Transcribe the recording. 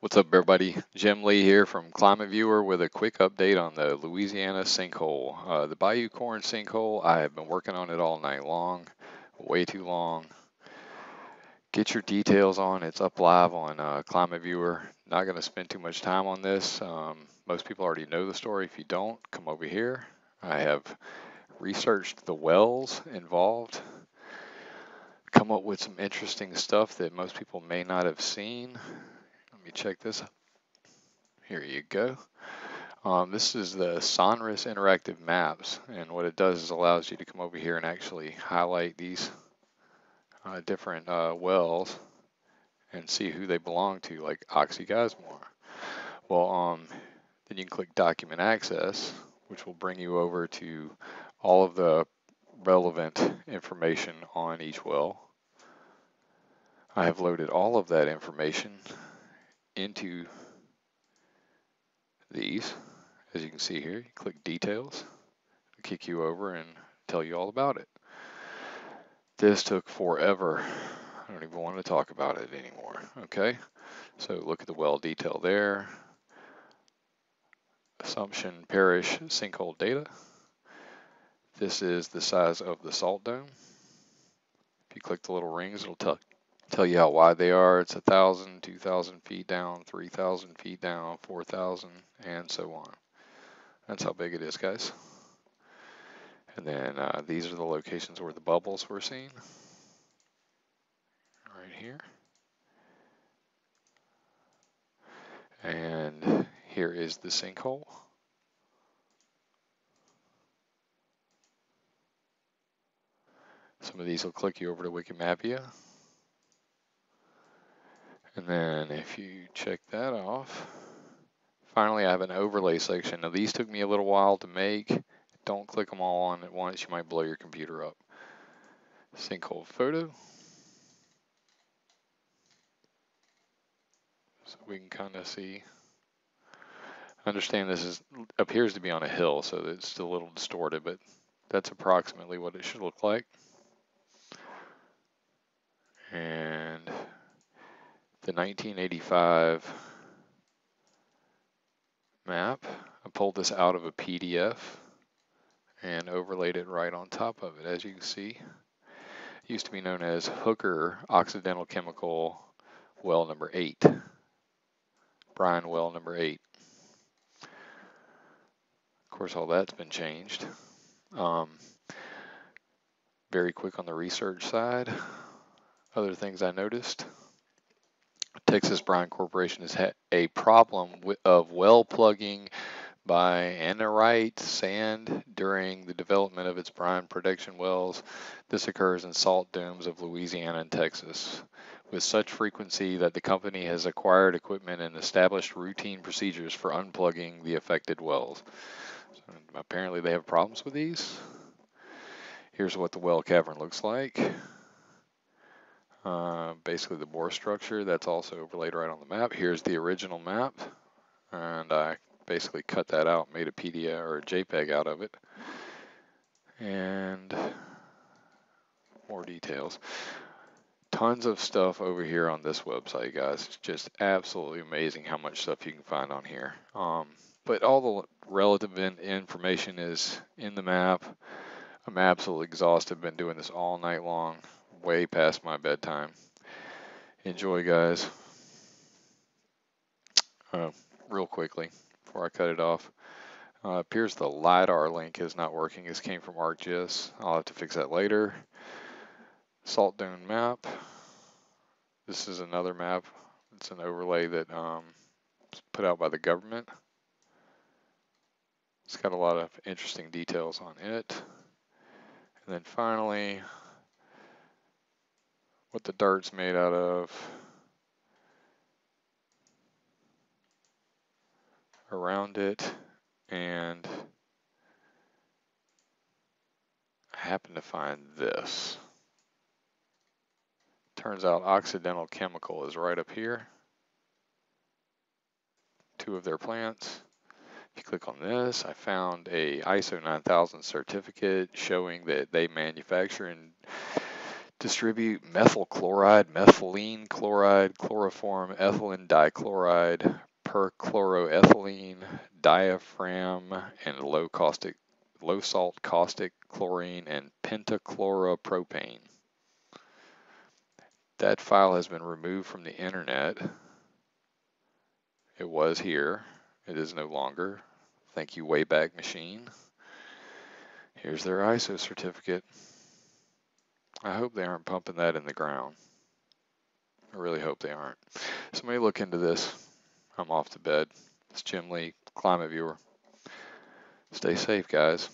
What's up, everybody? Jim Lee here from Climate Viewer with a quick update on the Louisiana sinkhole. The Bayou Corne sinkhole, I have been working on it all night long, way too long. Get your details on, it's up live on Climate Viewer. Not going to spend too much time on this. Most people already know the story. If you don't, come over here. I have researched the wells involved, come up with some interesting stuff that most people may not have seen. Check this out. Here you go. This is the Sonris Interactive Maps, and what it does is allows you to come over here and actually highlight these different wells and see who they belong to, like Oxy Gasmore. Well, then you can click Document Access, which will bring you over to all of the relevant information on each well. I have loaded all of that information into these. As you can see here, you click details, it'll kick you over and tell you all about it. This took forever. I don't even want to talk about it anymore. Okay, so look at the well detail there. Assumption Parish sinkhole data. This is the size of the salt dome. If you click the little rings, it'll tell you how wide they are. It's 1,000, 2,000 feet down, 3,000 feet down, 4,000, and so on. That's how big it is, guys. And then these are the locations where the bubbles were seen. Right here. And here is the sinkhole. Some of these will click you over to Wikimapia. And then if you check that off, finally I have an overlay section. Now these took me a little while to make. Don't click them all on at once, you might blow your computer up. Sinkhole photo. So we can kind of see. I understand this appears to be on a hill, so it's a little distorted, but that's approximately what it should look like. And the 1985 map. I pulled this out of a PDF and overlaid it right on top of it. As you can see, it used to be known as Hooker Occidental Chemical well number 8. Brine well number 8. Of course, all that's been changed. Very quick on the research side. Other things I noticed. Texas Brine Corporation has had a problem of well plugging by anorite sand during the development of its brine production wells. This occurs in salt domes of Louisiana and Texas with such frequency that the company has acquired equipment and established routine procedures for unplugging the affected wells. So apparently they have problems with these. Here's what the well cavern looks like. Basically the bore structure, that's also overlaid right on the map. Here's the original map, and I basically cut that out, made a PDF or a JPEG out of it, and more details. Tons of stuff over here on this website, guys. It's just absolutely amazing how much stuff you can find on here. But all the relative information is in the map. I'm absolutely exhausted. Been doing this all night long. Way past my bedtime. Enjoy, guys. Real quickly, before I cut it off, appears the LiDAR link is not working. This came from ArcGIS. I'll have to fix that later. Salt dune map. This is another map. It's an overlay that was put out by the government. It's got a lot of interesting details on it. And then finally, what the dirt's made out of around it, and I happen to find this. Turns out Occidental Chemical is right up here. Two of their plants. If you click on this, I found a ISO 9000 certificate showing that they manufacture and distribute methyl chloride, methylene chloride, chloroform, ethylene dichloride, perchloroethylene, diaphragm, and low salt caustic chlorine, and pentachloropropane. That file has been removed from the internet. It was here. It is no longer. Thank you, Wayback Machine. Here's their ISO certificate. I hope they aren't pumping that in the ground. I really hope they aren't. Somebody look into this. I'm off to bed. It's Jim Lee, Climate Viewer. Stay safe, guys.